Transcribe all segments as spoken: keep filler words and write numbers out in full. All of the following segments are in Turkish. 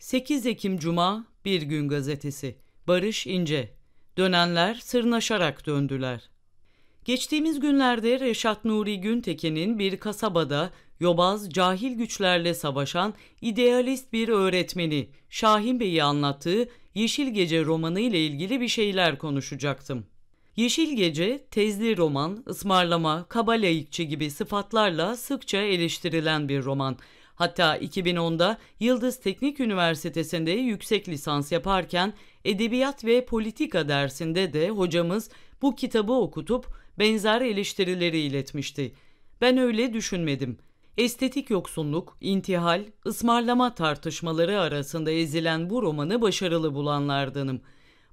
sekiz Ekim Cuma Bir Gün Gazetesi. Barış İnce. Dönenler sırnaşarak döndüler. Geçtiğimiz günlerde Reşat Nuri Güntekin'in bir kasabada yobaz, cahil güçlerle savaşan idealist bir öğretmeni Şahin Bey'i anlattığı Yeşil Gece romanı ile ilgili bir şeyler konuşacaktım. Yeşil Gece, tezli roman, ısmarlama, kaba laikçi gibi sıfatlarla sıkça eleştirilen bir roman. Hatta iki bin onda Yıldız Teknik Üniversitesi'nde yüksek lisans yaparken edebiyat ve politika dersinde de hocamız bu kitabı okutup benzer eleştirileri iletmişti. Ben öyle düşünmedim. Estetik yoksunluk, intihal, ısmarlama tartışmaları arasında ezilen bu romanı başarılı bulanlardanım.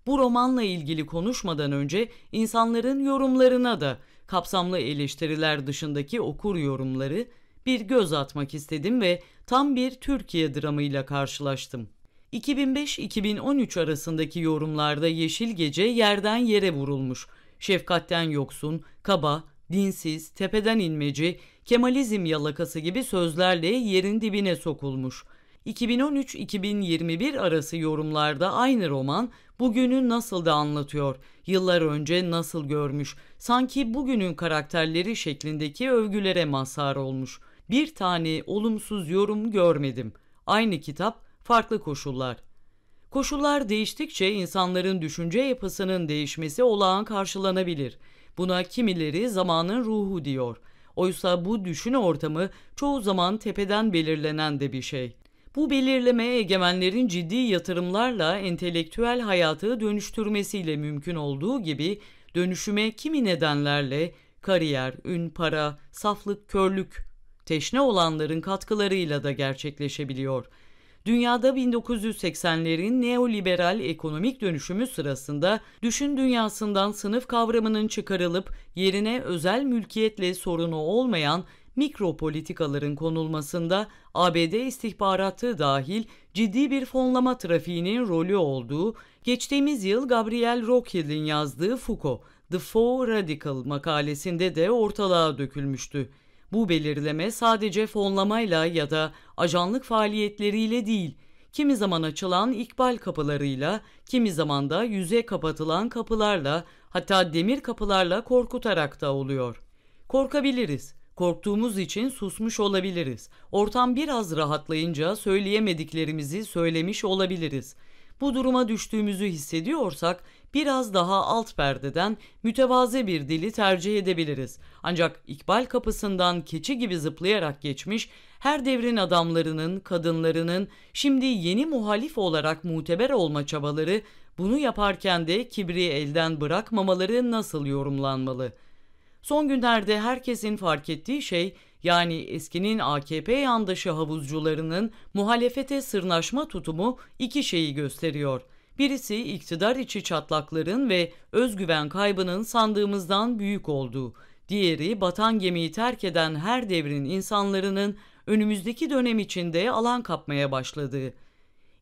Bu romanla ilgili konuşmadan önce insanların yorumlarına da, kapsamlı eleştiriler dışındaki okur yorumları, bir göz atmak istedim ve tam bir Türkiye dramıyla karşılaştım. iki bin beş iki bin on üç arasındaki yorumlarda Yeşil Gece yerden yere vurulmuş. Şefkatten yoksun, kaba, dinsiz, tepeden inmeci, Kemalizm yalakası gibi sözlerle yerin dibine sokulmuş. iki bin on üç iki bin yirmi bir arası yorumlarda aynı roman bugünü nasıl da anlatıyor, yıllar önce nasıl görmüş, sanki bugünün karakterleri şeklindeki övgülere mazhar olmuş. Bir tane olumsuz yorum görmedim. Aynı kitap, farklı koşullar. Koşullar değiştikçe insanların düşünce yapısının değişmesi olağan karşılanabilir. Buna kimileri zamanın ruhu diyor. Oysa bu düşünce ortamı çoğu zaman tepeden belirlenen de bir şey. Bu belirlemeye egemenlerin ciddi yatırımlarla entelektüel hayatı dönüştürmesiyle mümkün olduğu gibi dönüşüme kimi nedenlerle kariyer, ün, para, saflık, körlük, teşne olanların katkılarıyla da gerçekleşebiliyor. Dünyada bin dokuz yüz seksenlerin neoliberal ekonomik dönüşümü sırasında düşün dünyasından sınıf kavramının çıkarılıp yerine özel mülkiyetle sorunu olmayan mikro politikaların konulmasında A B D istihbaratı dahil ciddi bir fonlama trafiğinin rolü olduğu, geçtiğimiz yıl Gabriel Rothield'in yazdığı Foucault, The Faux Radical makalesinde de ortalığa dökülmüştü. Bu belirleme sadece fonlamayla ya da ajanlık faaliyetleriyle değil, kimi zaman açılan ikbal kapılarıyla, kimi zaman da yüze kapatılan kapılarla, hatta demir kapılarla korkutarak da oluyor. Korkabiliriz. Korktuğumuz için susmuş olabiliriz. Ortam biraz rahatlayınca söyleyemediklerimizi söylemiş olabiliriz. Bu duruma düştüğümüzü hissediyorsak biraz daha alt perdeden mütevazı bir dili tercih edebiliriz. Ancak ikbal kapısından keçi gibi zıplayarak geçmiş her devrin adamlarının, kadınlarının şimdi yeni muhalif olarak muteber olma çabaları, bunu yaparken de kibri elden bırakmamaları nasıl yorumlanmalı? Son günlerde herkesin fark ettiği şey, yani eskinin A K P yandaşı havuzcularının muhalefete sırnaşma tutumu iki şeyi gösteriyor. Birisi iktidar içi çatlakların ve özgüven kaybının sandığımızdan büyük olduğu. Diğeri batan gemiyi terk eden her devrin insanlarının önümüzdeki dönem içinde alan kapmaya başladığı.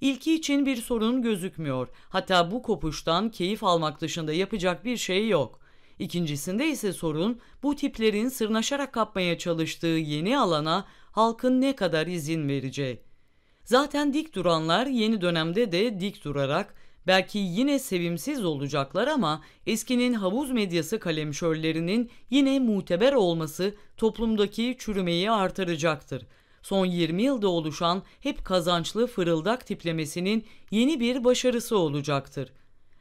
İlki için bir sorun gözükmüyor. Hatta bu kopuştan keyif almak dışında yapacak bir şey yok. İkincisinde ise sorun, bu tiplerin sırnaşarak kapmaya çalıştığı yeni alana halkın ne kadar izin vereceği. Zaten dik duranlar yeni dönemde de dik durarak, belki yine sevimsiz olacaklar ama eskinin havuz medyası kalemşörlerinin yine muteber olması toplumdaki çürümeyi artıracaktır. Son yirmi yılda oluşan hep kazançlı fırıldak tiplemesinin yeni bir başarısı olacaktır.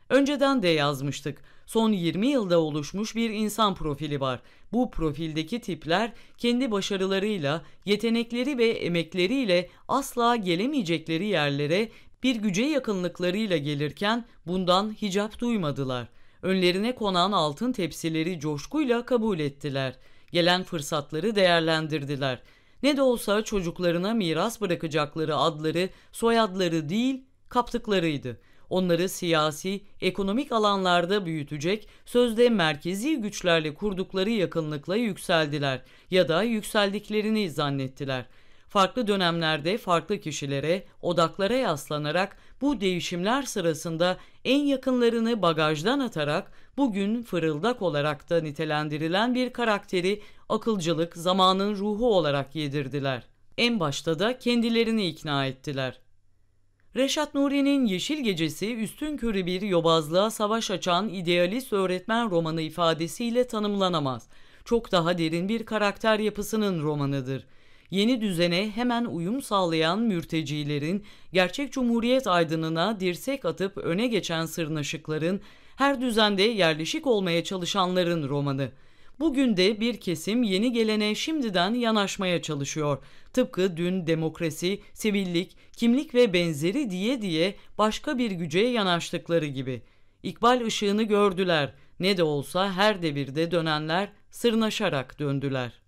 Önceden de yazmıştık. Son yirmi yılda oluşmuş bir insan profili var. Bu profildeki tipler kendi başarılarıyla, yetenekleri ve emekleriyle asla gelemeyecekleri yerlere bir güce yakınlıklarıyla gelirken bundan hicap duymadılar. Önlerine konan altın tepsileri coşkuyla kabul ettiler. Gelen fırsatları değerlendirdiler. Ne de olsa çocuklarına miras bırakacakları adları, soyadları değil, kaptıklarıydı. Onları siyasi, ekonomik alanlarda büyütecek, sözde merkezi güçlerle kurdukları yakınlıkla yükseldiler ya da yükseldiklerini zannettiler. Farklı dönemlerde farklı kişilere, odaklara yaslanarak bu değişimler sırasında en yakınlarını bagajdan atarak bugün fırıldak olarak da nitelendirilen bir karakteri akılcılık, zamanın ruhu olarak yedirdiler. En başta da kendilerini ikna ettiler. Reşat Nuri'nin Yeşil Gecesi üstünkörü bir yobazlığa savaş açan idealist öğretmen romanı ifadesiyle tanımlanamaz. Çok daha derin bir karakter yapısının romanıdır. Yeni düzene hemen uyum sağlayan mürtecilerin, gerçek cumhuriyet aydınına dirsek atıp öne geçen sırnaşıkların, her düzende yerleşik olmaya çalışanların romanı. Bugün de bir kesim yeni gelene şimdiden yanaşmaya çalışıyor. Tıpkı dün demokrasi, sivillik, kimlik ve benzeri diye diye başka bir güce yanaştıkları gibi. İkbal ışığını gördüler. Ne de olsa her devirde dönenler sırnaşarak döndüler.